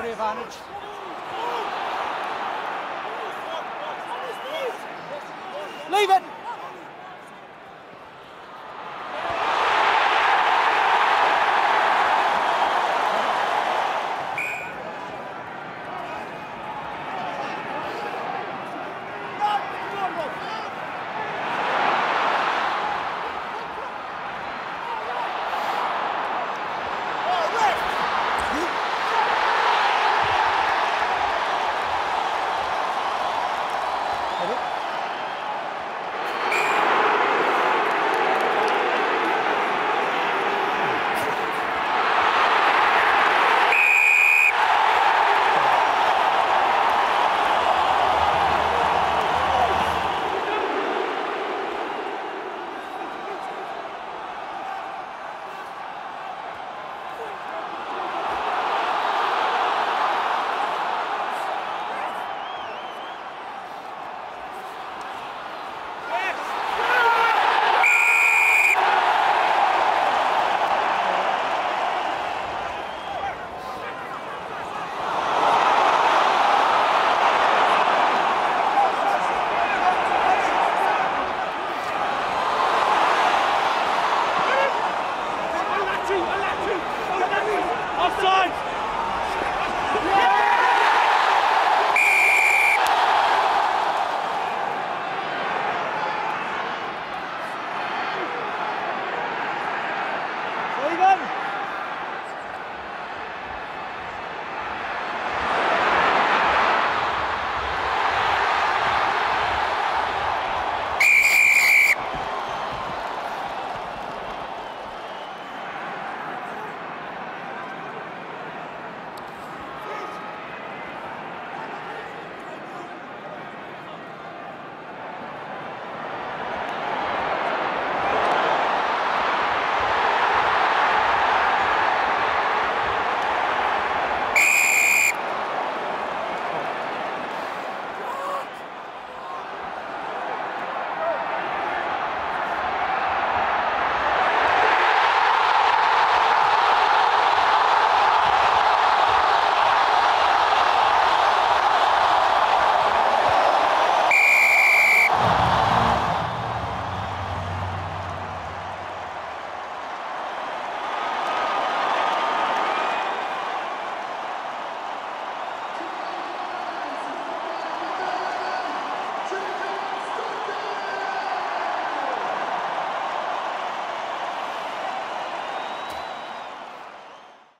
penalty advantage. Leave it.